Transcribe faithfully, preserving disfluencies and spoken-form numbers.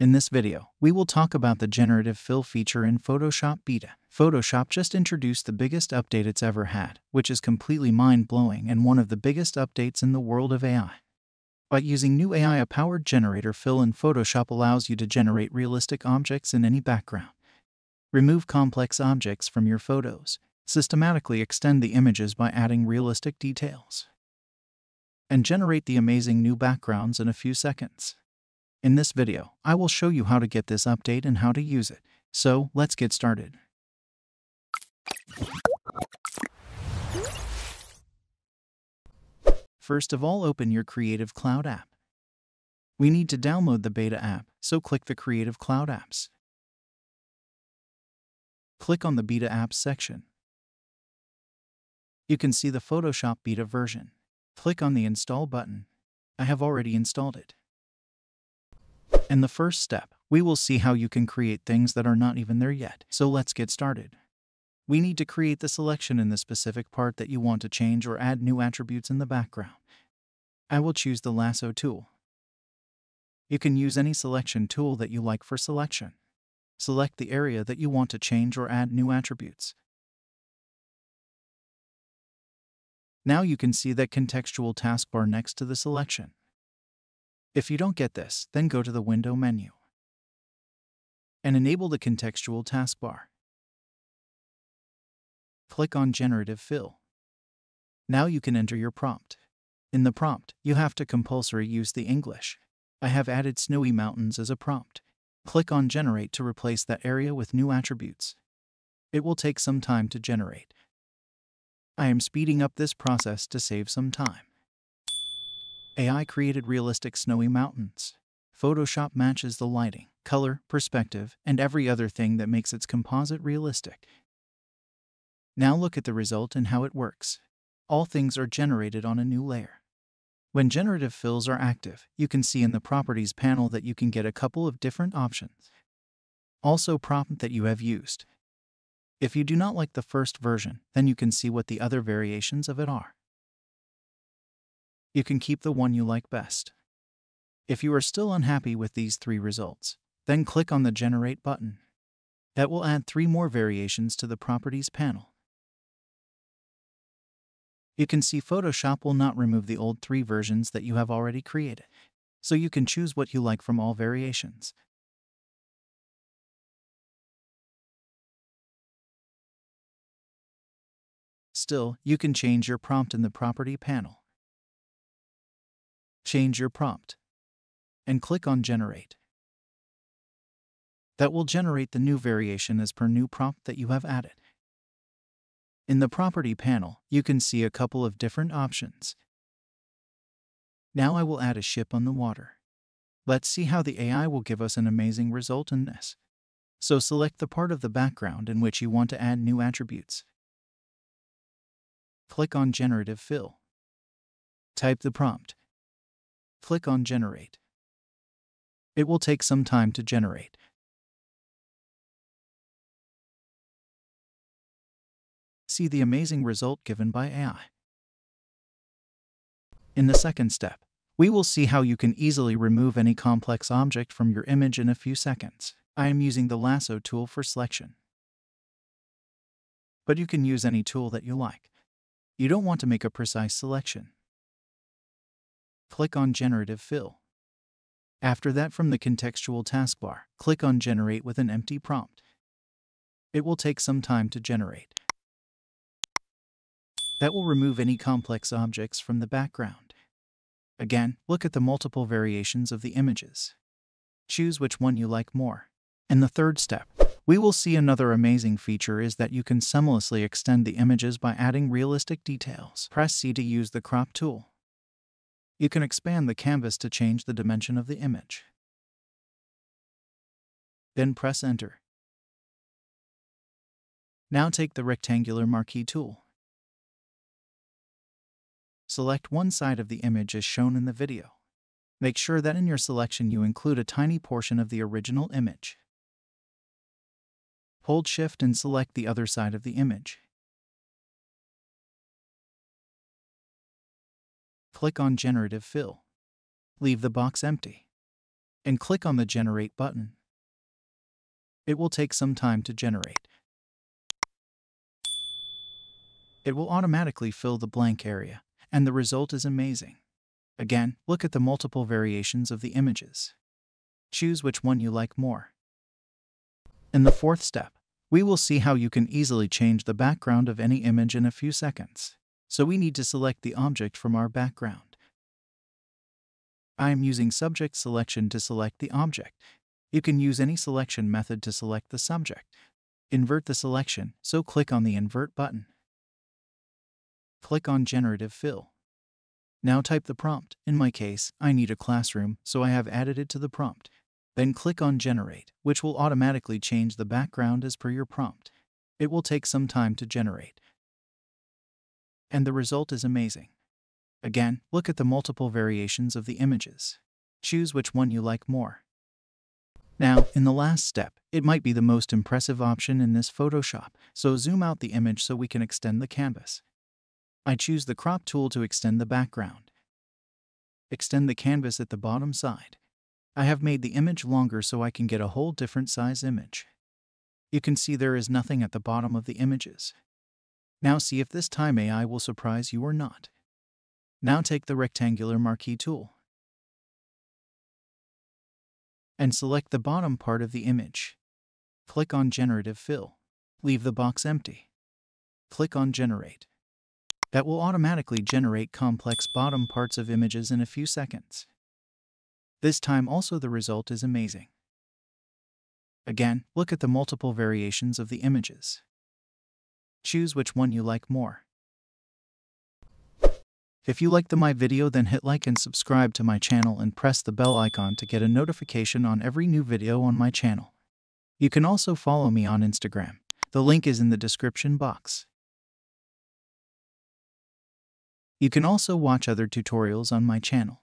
In this video, we will talk about the Generative Fill feature in Photoshop Beta. Photoshop just introduced the biggest update it's ever had, which is completely mind-blowing and one of the biggest updates in the world of A I. By using new A I, a powered generator fill in Photoshop allows you to generate realistic objects in any background, remove complex objects from your photos, systematically extend the images by adding realistic details, and generate the amazing new backgrounds in a few seconds. In this video, I will show you how to get this update and how to use it. So, let's get started. First of all, open your Creative Cloud app. We need to download the beta app, so click the Creative Cloud apps. Click on the beta apps section. You can see the Photoshop beta version. Click on the install button. I have already installed it. In the first step, we will see how you can create things that are not even there yet, so let's get started. We need to create the selection in the specific part that you want to change or add new attributes in the background. I will choose the Lasso tool. You can use any selection tool that you like for selection. Select the area that you want to change or add new attributes. Now you can see that contextual taskbar next to the selection. If you don't get this, then go to the Window menu and enable the contextual taskbar. Click on Generative Fill. Now you can enter your prompt. In the prompt, you have to compulsory use the English. I have added snowy mountains as a prompt. Click on Generate to replace that area with new attributes. It will take some time to generate. I am speeding up this process to save some time. A I created realistic snowy mountains. Photoshop matches the lighting, color, perspective, and every other thing that makes its composite realistic. Now look at the result and how it works. All things are generated on a new layer. When generative fills are active, you can see in the Properties panel that you can get a couple of different options. Also, prompt that you have used. If you do not like the first version, then you can see what the other variations of it are. You can keep the one you like best. If you are still unhappy with these three results, then click on the Generate button. That will add three more variations to the Properties panel. You can see Photoshop will not remove the old three versions that you have already created, so you can choose what you like from all variations. Still, you can change your prompt in the Property panel. Change your prompt and click on Generate. That will generate the new variation as per new prompt that you have added. In the Property panel, you can see a couple of different options. Now I will add a ship on the water. Let's see how the A I will give us an amazing result in this. So select the part of the background in which you want to add new attributes. Click on Generative Fill. Type the prompt. Click on Generate. It will take some time to generate. See the amazing result given by A I. In the second step, we will see how you can easily remove any complex object from your image in a few seconds. I am using the Lasso tool for selection, but you can use any tool that you like. You don't want to make a precise selection. Click on Generative Fill. After that, from the contextual taskbar, click on Generate with an empty prompt. It will take some time to generate. That will remove any complex objects from the background. Again, look at the multiple variations of the images. Choose which one you like more. In the third step, we will see another amazing feature is that you can seamlessly extend the images by adding realistic details. Press C to use the Crop tool. You can expand the canvas to change the dimension of the image. Then press Enter. Now take the Rectangular Marquee tool. Select one side of the image as shown in the video. Make sure that in your selection you include a tiny portion of the original image. Hold Shift and select the other side of the image. Click on Generative Fill. Leave the box empty. and click on the Generate button. It will take some time to generate. It will automatically fill the blank area, and the result is amazing. Again, look at the multiple variations of the images. Choose which one you like more. In the fourth step, we will see how you can easily change the background of any image in a few seconds. So we need to select the object from our background. I am using subject selection to select the object. You can use any selection method to select the subject. Invert the selection, so click on the Invert button. Click on Generative Fill. Now type the prompt. In my case, I need a classroom, so I have added it to the prompt. Then click on Generate, which will automatically change the background as per your prompt. It will take some time to generate, and the result is amazing. Again, look at the multiple variations of the images. Choose which one you like more. Now, in the last step, it might be the most impressive option in this Photoshop, so zoom out the image so we can extend the canvas. I choose the Crop tool to extend the background. Extend the canvas at the bottom side. I have made the image longer so I can get a whole different size image. You can see there is nothing at the bottom of the images. Now see if this time A I will surprise you or not. Now take the Rectangular Marquee tool and select the bottom part of the image. Click on Generative Fill. Leave the box empty. Click on Generate. That will automatically generate complex bottom parts of images in a few seconds. This time also the result is amazing. Again, look at the multiple variations of the images. Choose which one you like more. If you liked my video, then hit like and subscribe to my channel and press the bell icon to get a notification on every new video on my channel. You can also follow me on Instagram. The link is in the description box. You can also watch other tutorials on my channel.